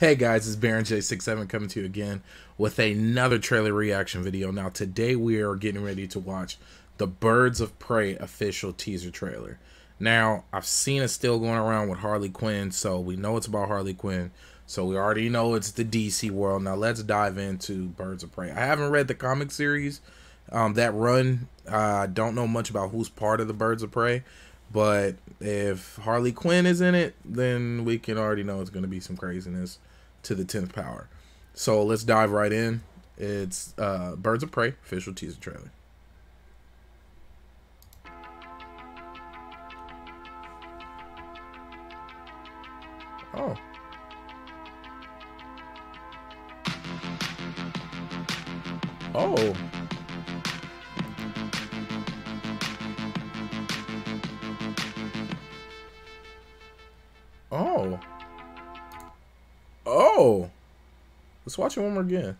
Hey guys, it's BaronJ67 coming to you again with another trailer reaction video. Now today we are getting ready to watch the Birds of Prey official teaser trailer. Now I've seen it still going around with Harley Quinn, so we know it's about Harley Quinn. So we already know it's the DC world. Now let's dive into Birds of Prey. I haven't read the comic series, that run. I don't know much about who's part of the Birds of Prey. But if Harley Quinn is in it, then we can already know it's going to be some craziness to the 10th power. So let's dive right in. It's Birds of Prey official teaser trailer. Oh. Oh. Oh. Oh. Let's watch it one more again.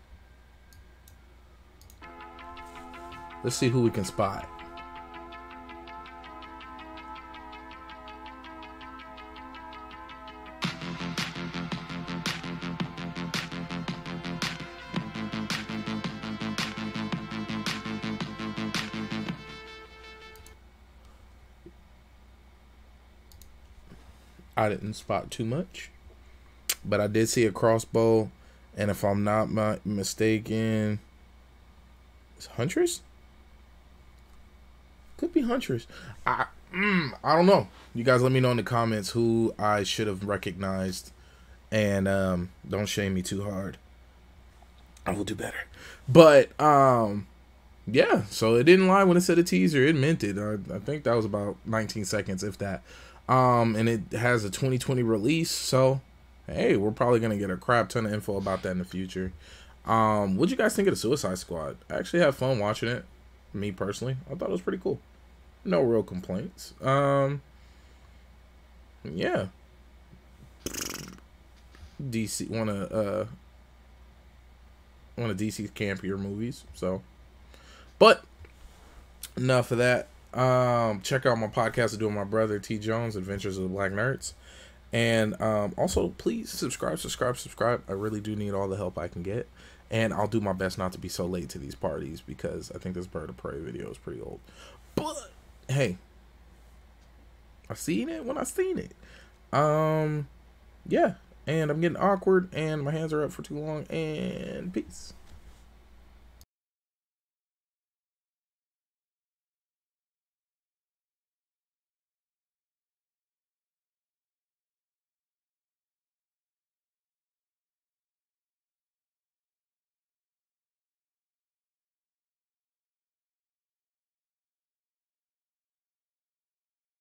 Let's see who we can spot. I didn't spot too much, but I did see a crossbow, and if I'm not mistaken, it's Huntress. Could be Huntress. I don't know. You guys, let me know in the comments who I should have recognized, and don't shame me too hard. I will do better. But yeah. So it didn't lie when it said a teaser. It meant it. I think that was about 19 seconds, if that. And it has a 2020 release, so hey, we're probably gonna get a crap ton of info about that in the future. What'd you guys think of the Suicide Squad? I actually had fun watching it. Me personally, I thought it was pretty cool. No real complaints. Yeah. DC, one of DC's campier movies. So, but enough of that. Check out my podcast I do with my brother T. Jones, Adventures of the Black Nerds, and also please subscribe. I really do need all the help I can get, and I'll do my best not to be so late to these parties because I think this Bird of Prey video is pretty old. But hey, I've seen it when I seen it. Yeah, and I'm getting awkward, and my hands are up for too long, and peace.